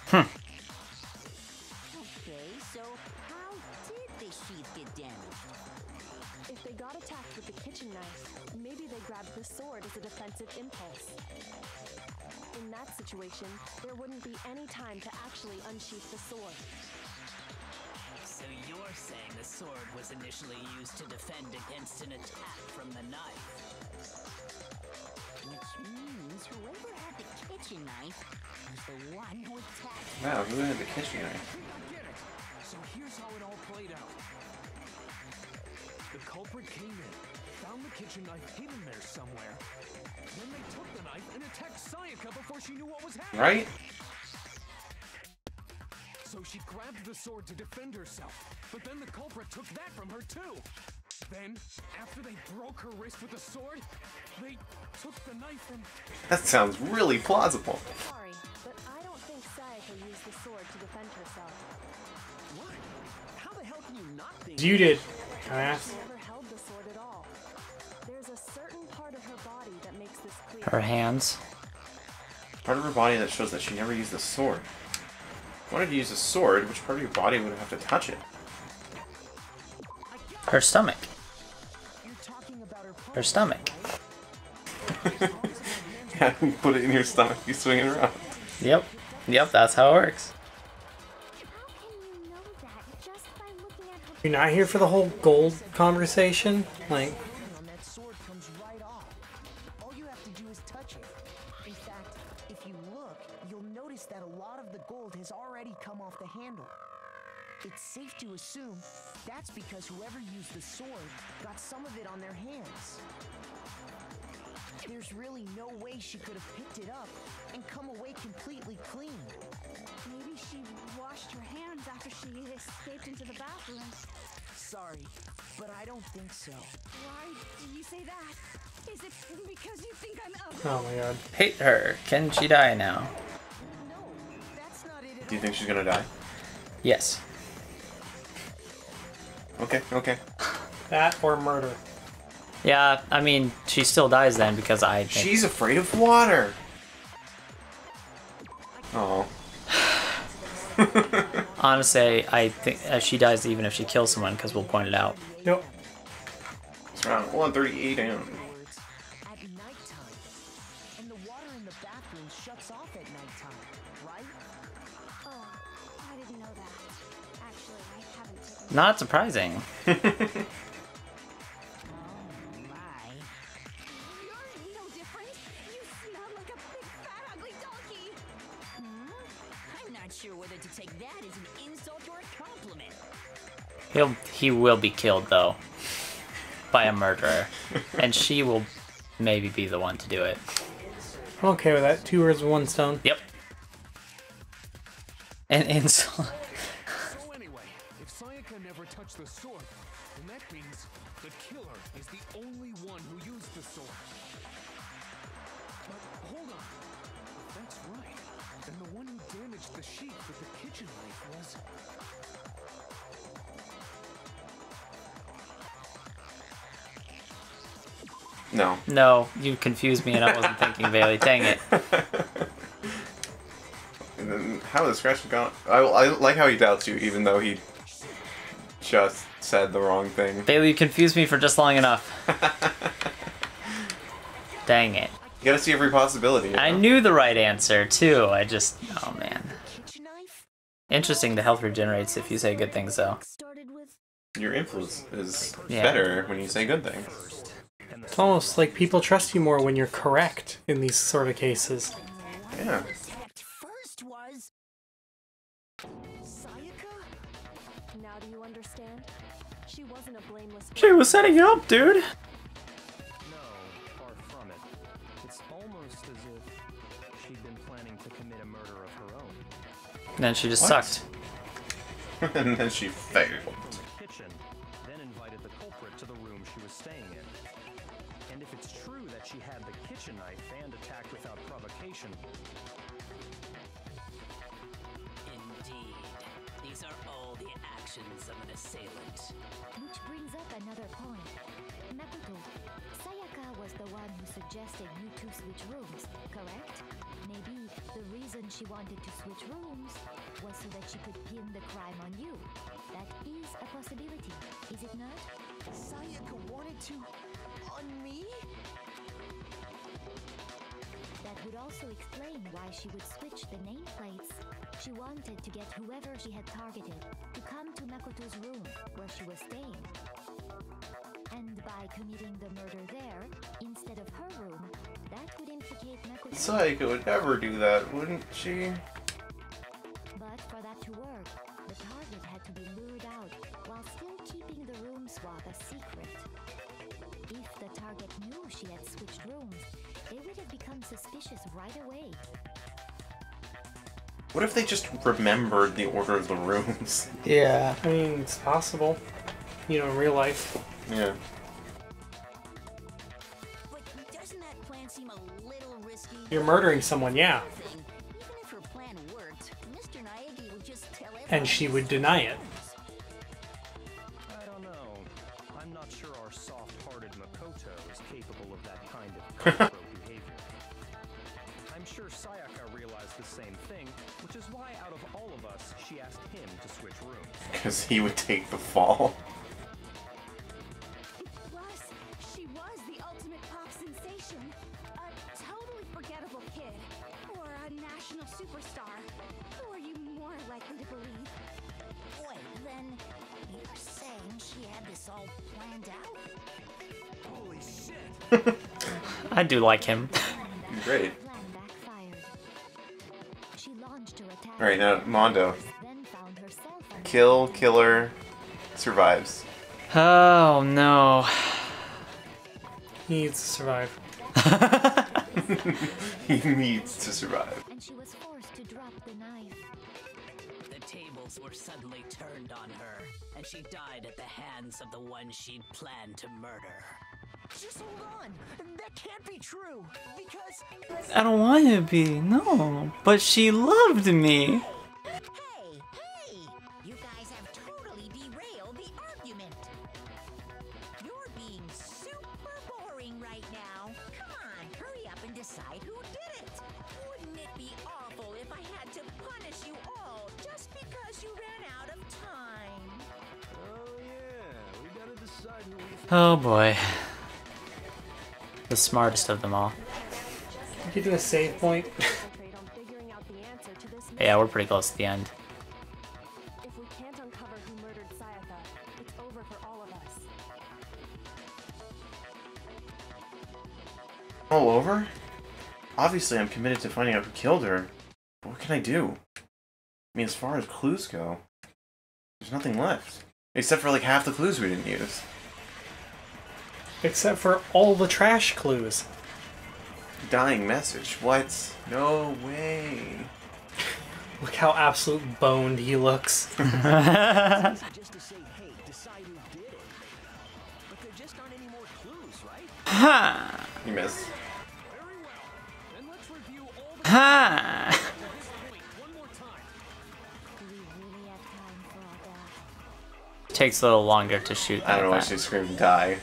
Hmm. Okay, so how did the sheath get damaged? If they got attacked with the kitchen knife, maybe they grabbed the sword as a defensive impulse. In that situation, there wouldn't be any time to actually unsheath the sword. So you're saying the sword was initially used to defend against an attack from the knife. Which means whoever had the kitchen knife was the one who attacked. Wow, who had the kitchen knife? I get it. So here's how it all played out. The culprit came in, found the kitchen knife hidden there somewhere. Then they took the knife and attacked Sayaka before she knew what was happening. Right? So she grabbed the sword to defend herself, but then the culprit took that from her too. Then, after they broke her wrist with the sword, they took the knife and... That sounds really plausible. Sorry, but I don't think Sayaka used the sword to defend herself. What? How the hell can you not think... You did. Can I ask? She never held the sword at all. There's a certain part of her body that makes this clear. Her hands. Part of her body that shows that she never used the sword. If you wanted to use a sword, which part of your body would have to touch it? Her stomach. Her stomach. Yeah, put it in your stomach, you swing it around. Yep. Yep, that's how it works. You're not here for the whole gold conversation? Like... It's safe to assume that's because whoever used the sword got some of it on their hands. There's really no way she could have picked it up and come away completely clean. Maybe she washed her hands after she escaped into the bathroom. Sorry, but I don't think so. Why do you say that? Is it because you think I'm up? Oh my god. Hit her. Can she die now? No, that's not it at all. Do you think she's gonna die? Yes. Okay, okay. That or murder. Yeah, I mean, she still dies then because I think... She's afraid of water! Oh. Honestly, I think she dies even if she kills someone because we'll point it out. Nope. It's around one thirty-eight a m Not surprising. He'll he will be killed though by a murderer, and she will maybe be the one to do it. I'm okay with that. Two birds with one stone. Yep. And insult. So anyway, if Sayaka never touched the sword, then that means the killer is the only one who used the sword. But hold on, if that's right, then the one who damaged the sheep with the kitchen knife was. No. No, you confused me and I wasn't thinking, Bailey. Dang it. And then how the scratch has gone... I, I like how he doubts you, even though he just said the wrong thing. Bailey, you confused me for just long enough. Dang it. You gotta see every possibility. You know? I knew the right answer, too. I just... Oh, man. Interesting, the health regenerates if you say good things, though. Your influence is yeah. better when you say good things. It's almost like people trust you more when you're correct in these sort of cases. Yeah. She was setting you up, dude! No, far from it. It's almost as if she'd been planning to commit a murder of her own. And then she just what? sucked. And then she failed. She had the kitchen knife and attacked without provocation. Indeed. These are all the actions of an assailant. Which brings up another point. Makoto, Sayaka was the one who suggested you two switch rooms, correct? Maybe the reason she wanted to switch rooms was so that she could pin the crime on you. That is a possibility, is it not? Sayaka wanted to... on me? That would also explain why she would switch the nameplates. She wanted to get whoever she had targeted to come to Makoto's room, where she was staying. And by committing the murder there, instead of her room, that would implicate Makoto. Sayaka would never do that, wouldn't she? But for that to work, the target had to be lured out while still keeping the room swap a secret. If the target knew she had switched rooms, they would have become suspicious right away. What if they just remembered the order of the rooms? Yeah, I mean, it's possible. You know, in real life. Yeah. But doesn't that plan seem a little risky? You're murdering someone, yeah. Even if her plan worked, Mister Naegi would just tell everyone. And she would deny it. I'm sure Sayaka realized the same thing, which is why out of all of us, she asked him to switch rooms. Because he would take the fall. Plus, she was the ultimate pop sensation. A totally forgettable kid. Or a national superstar. Who are you more likely to believe? Wait, then you're saying she had this all planned out? Holy shit! I do like him. Great. Alright, now Mondo. Kill, killer, survives. Oh no. He needs to survive. He needs to survive. And she was forced to drop the knife. The tables were suddenly turned on her, and she died at the hands of the one she'd planned to murder. Just hold on. That can't be true. Because I don't want it to be, no. But she loved me. Hey, hey! You guys have totally derailed the argument. You're being super decide who did it. Wouldn't it be awful if I had to punish you all just because you ran out of time? Oh yeah, we gotta decide who we think. Oh boy. The smartest of them all. Did you do a save point? Yeah, we're pretty close to the end. If we can't uncover who murdered Sayaka, it's over for all of us. All over? Obviously, I'm committed to finding out who killed her. But what can I do? I mean, as far as clues go, there's nothing left. Except for like half the clues we didn't use. Except for all the trash clues. Dying message. What? No way. Look how absolute boned he looks. Ha! You missed. Ha! Takes a little longer to shoot. I don't know why she screamed die.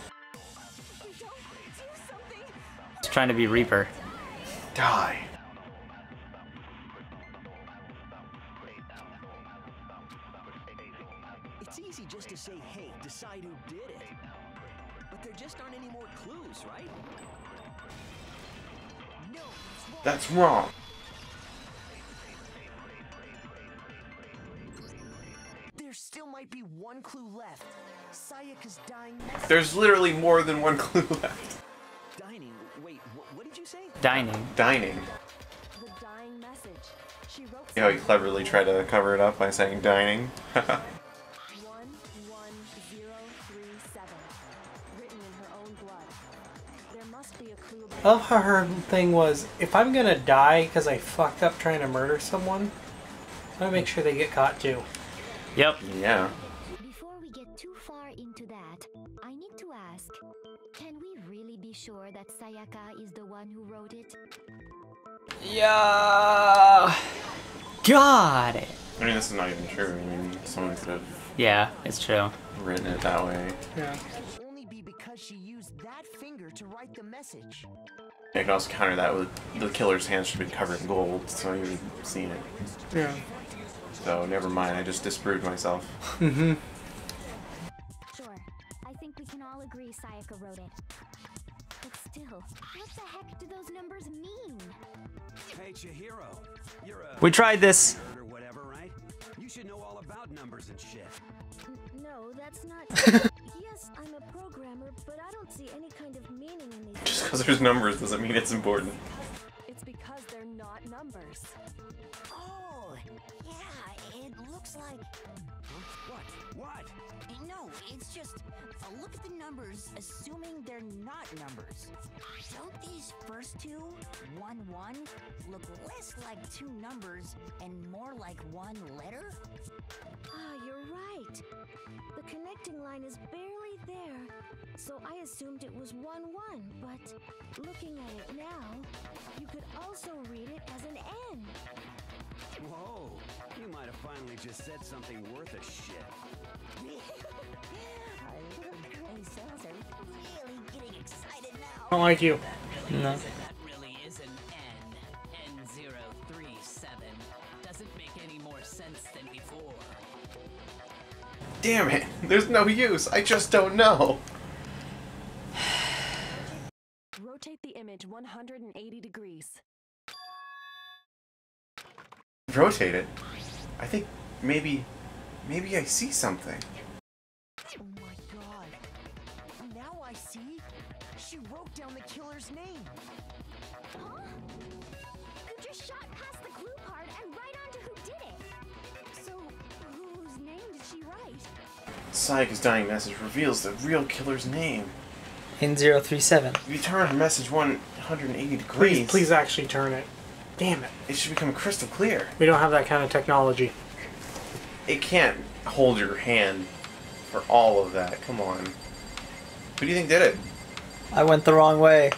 She's trying to be Reaper. Die. Just to say, hey, decide who did it. But there just aren't any more clues, right? No, that's wrong. There still might be one clue left. Sayaka's dying. There's literally more than one clue left. Dining. Wait, wh what did you say? Dining. Dining. The dying message. She wrote. You know, you cleverly try to cover it up by saying dining. I love how her thing was, if I'm gonna die because I fucked up trying to murder someone, I'm gonna make sure they get caught too. Yep. Yeah. Before we get too far into that, I need to ask, can we really be sure that Sayaka is the one who wrote it? Yeah. Got it. I mean, this is not even true. I mean, someone could have. Yeah, it's true. Written it that way. Yeah. She used that finger to write the message. I can also counter that with the killer's hands should be covered in gold, so you would have seen it. Yeah. So never mind, I just disproved myself. Mm-hmm. Sure. I think we can all agree Sayaka wrote it. But still, what the heck do those numbers mean? Hey Chihiro, you're a We tried this or whatever, right? You should know all about numbers and shit. No, that's not. Yes, I'm a programmer, but I don't see any kind of meaning in these. Just because there's numbers doesn't mean it's important. It's because they're not numbers. Oh, yeah, it looks like. What? What? No, it's just a look at the numbers, assuming they're not numbers. Don't these first two, one one, look less like two numbers and more like one letter? Ah, you're right. The connecting line is barely there, so I assumed it was one one. But looking at it now, you could also read it as an N. Whoa! You might have finally just said something worth a shit. I don't like you. No. That really is an N. N zero three seven. Doesn't make any more sense than before. Damn it! There's no use. I just don't know. Rotate the image one hundred eighty degrees. Rotate it. I think maybe, maybe I see something. Oh my god! Now I see. She wrote down the killer's name. Huh? You just shot past the clue part and right onto who did it. So whose name did she write? Sayaka's dying message reveals the real killer's name. N zero three seven. If you turn her message one hundred eighty degrees. Please, please actually turn it. Damn it. It should become crystal clear. We don't have that kind of technology. It can't hold your hand for all of that. Come on. Who do you think did it? I went the wrong way.